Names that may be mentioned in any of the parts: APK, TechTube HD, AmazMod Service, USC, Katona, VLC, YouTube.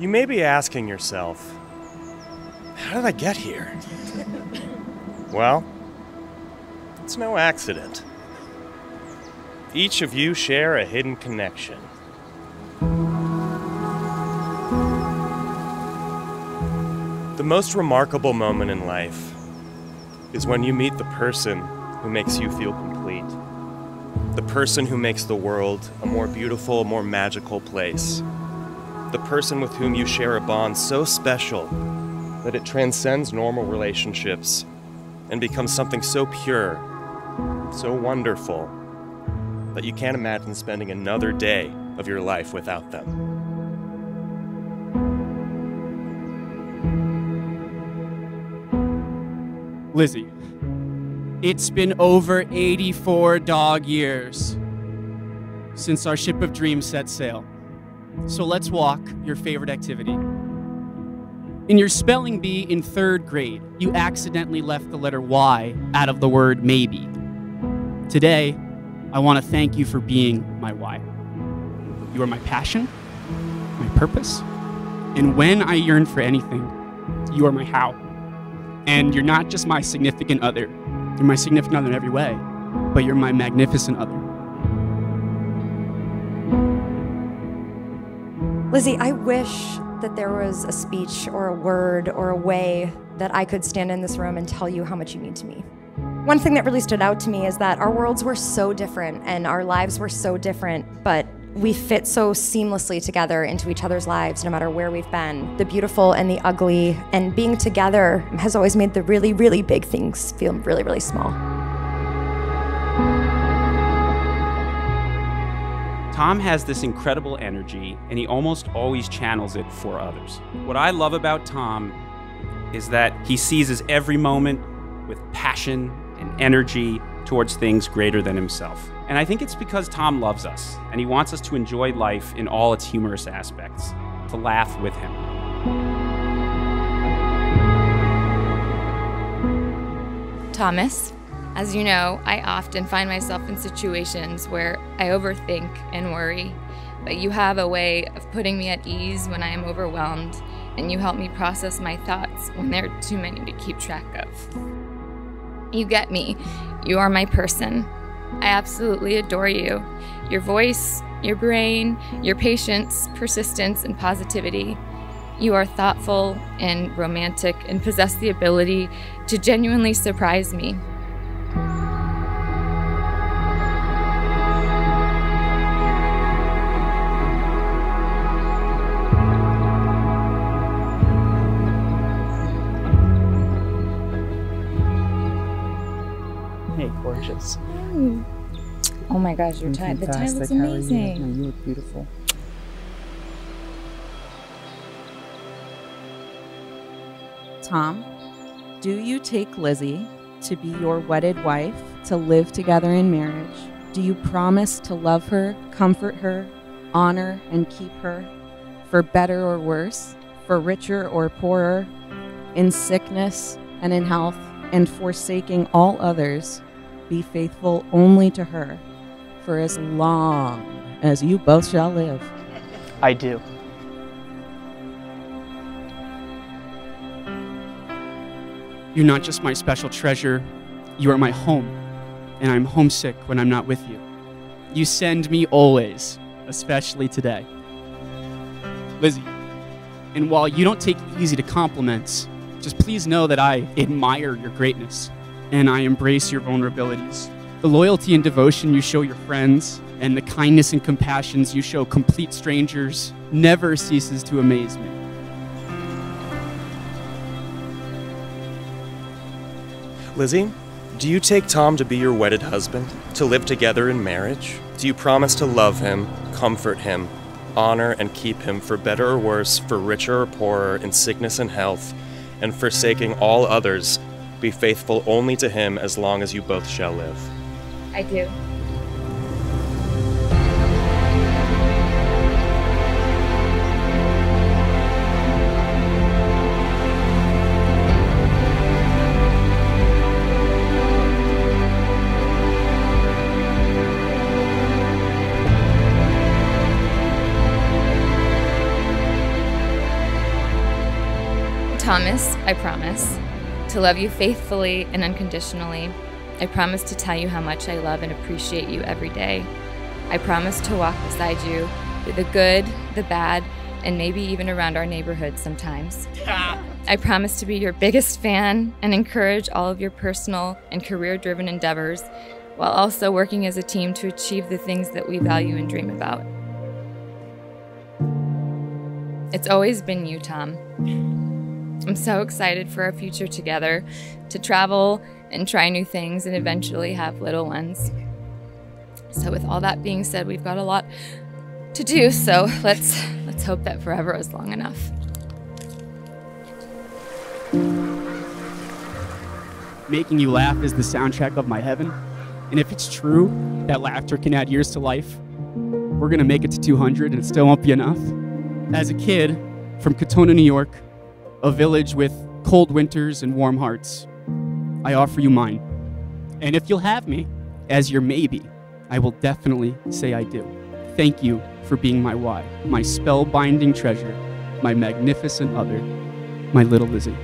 You may be asking yourself, how did I get here? Well, it's no accident. Each of you share a hidden connection. The most remarkable moment in life is when you meet the person who makes you feel complete. The person who makes the world a more beautiful, more magical place. The person with whom you share a bond so special that it transcends normal relationships and becomes something so pure, so wonderful, that you can't imagine spending another day of your life without them. Lizzie, it's been over 84 dog years since our ship of dreams set sail. So let's walk your favorite activity. In your spelling bee in 3rd grade, you accidentally left the letter Y out of the word maybe. Today, I want to thank you for being my Y. You are my passion, my purpose, and when I yearn for anything, you are my how. And you're not just my significant other. You're my significant other in every way, but you're my magnificent other. Lizzie, I wish that there was a speech or a word or a way that I could stand in this room and tell you how much you mean to me. One thing that really stood out to me is that our worlds were so different and our lives were so different, but we fit so seamlessly together into each other's lives no matter where we've been. The beautiful and the ugly, and being together has always made the really, really big things feel really, really small. Tom has this incredible energy, and he almost always channels it for others. What I love about Tom is that he seizes every moment with passion and energy towards things greater than himself. And I think it's because Tom loves us, and he wants us to enjoy life in all its humorous aspects, to laugh with him. Thomas. As you know, I often find myself in situations where I overthink and worry, but you have a way of putting me at ease when I am overwhelmed, and you help me process my thoughts when there are too many to keep track of. You get me. You are my person. I absolutely adore you. Your voice, your brain, your patience, persistence, and positivity. You are thoughtful and romantic and possess the ability to genuinely surprise me. Gorgeous. Mm. Oh my gosh, your tie. The tie looks amazing. You? No, you look beautiful. Tom, do you take Lizzie to be your wedded wife, to live together in marriage? Do you promise to love her, comfort her, honor and keep her, for better or worse, for richer or poorer, in sickness and in health, and forsaking all others, be faithful only to her, for as long as you both shall live? I do. You're not just my special treasure, you are my home, and I'm homesick when I'm not with you. You send me always, especially today. Lizzie, and while you don't take it easy to compliments, just please know that I admire your greatness, and I embrace your vulnerabilities. The loyalty and devotion you show your friends, and the kindness and compassions you show complete strangers, never ceases to amaze me. Lizzie, do you take Tom to be your wedded husband, to live together in marriage? Do you promise to love him, comfort him, honor and keep him, for better or worse, for richer or poorer, in sickness and health, and forsaking all others, be faithful only to him as long as you both shall live? I do. Thomas, I promise to love you faithfully and unconditionally. I promise to tell you how much I love and appreciate you every day. I promise to walk beside you through the good, the bad, and maybe even around our neighborhood sometimes. I promise to be your biggest fan and encourage all of your personal and career-driven endeavors while also working as a team to achieve the things that we value and dream about. It's always been you, Tom. I'm so excited for our future together, to travel and try new things and eventually have little ones. So with all that being said, we've got a lot to do, so let's hope that forever is long enough. Making You Laugh is the soundtrack of my heaven, and if it's true that laughter can add years to life, we're gonna make it to 200 and it still won't be enough. As a kid from Katona, New York, a village with cold winters and warm hearts, I offer you mine. And if you'll have me as your maybe, I will definitely say I do. Thank you for being my why, my spellbinding treasure, my magnificent other, my little Lizzie.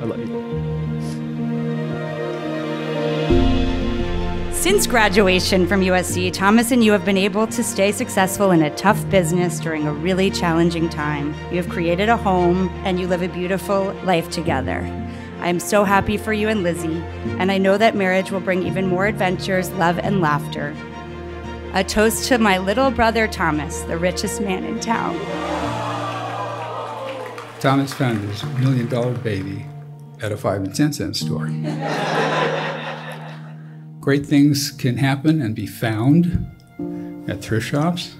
I love you. Since graduation from USC, Thomas and you have been able to stay successful in a tough business during a really challenging time. You have created a home and you live a beautiful life together. I am so happy for you and Lizzie, and I know that marriage will bring even more adventures, love, and laughter. A toast to my little brother, Thomas, the richest man in town. Thomas found his $1 million baby at a 5 and 10 cent store. Great things can happen and be found at thrift shops.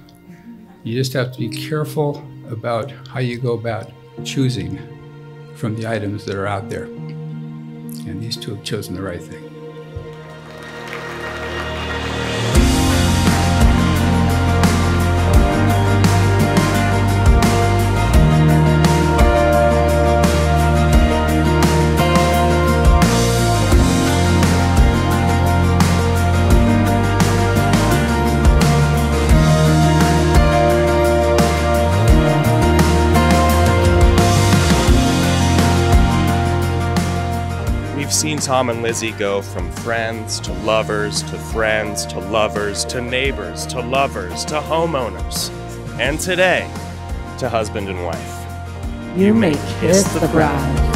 You just have to be careful about how you go about choosing from the items that are out there. And these two have chosen the right thing. We've seen Tom and Lizzie go from friends to lovers, to friends to lovers, to neighbors, to lovers, to homeowners, and today, to husband and wife. You may kiss the bride.